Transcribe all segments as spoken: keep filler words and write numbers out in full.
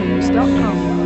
productions dot com.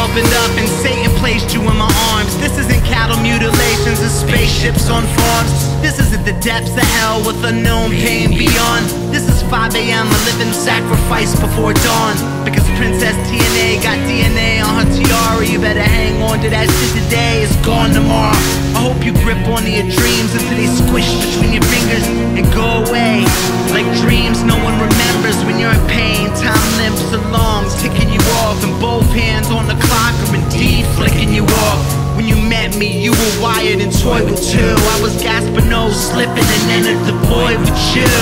Opened up and Satan placed you in my arms. This isn't cattle mutilations and spaceships on farms. This isn't the depths of hell with unknown pain beyond. This is five A M a living sacrifice before dawn. Because Princess T N A got D N A on her tiara. You better hang on to that shit today, it's gone tomorrow. I hope you grip on to your dreams until they squish between your fingers and go away. Like dreams no one remembers when you're in pain. Time limps along, ticking you off, and both hands on the clock are indeed flicking you off. When you met me, you were wired and toyed with two. I was Gaspino slipping and entered the void with you.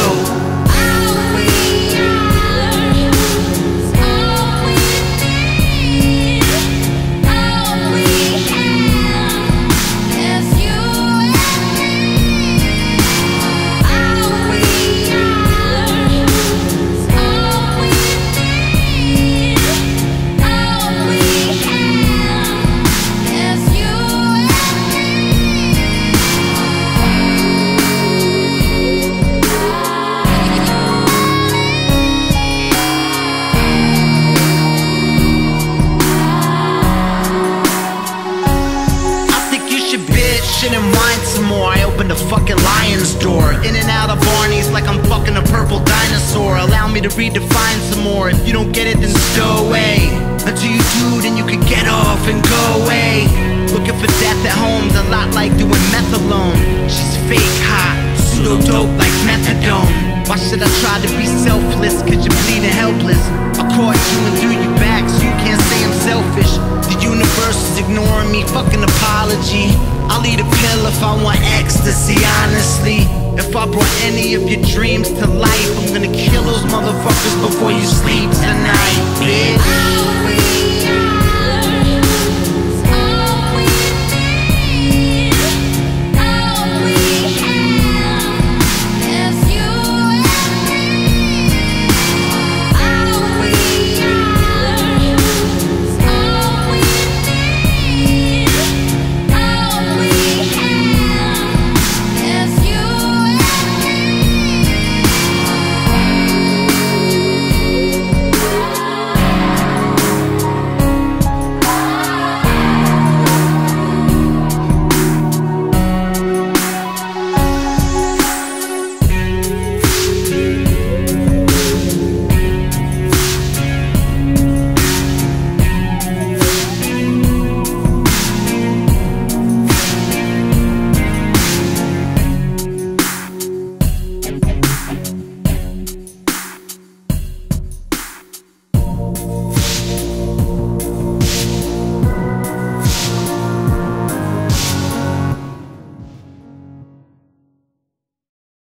And wine some more, I opened a fucking lion's door. In and out of Barney's like I'm fucking a purple dinosaur. Allow me to redefine some more. If you don't get it, then stow away. Until you do, then you can get off and go away. Looking for death at home's a lot like doing meth alone. She's fake hot, pseudo-dope like methadone. Why should I try to be selfless? Cause you're bleeding helpless. I caught you and threw you back, so you can't say I'm selfish. The universe is ignoring me, fucking apology. I'll eat a pill if I want ecstasy, honestly. If I brought any of your dreams to life, I'm gonna kill those motherfuckers before you sleep tonight, bitch.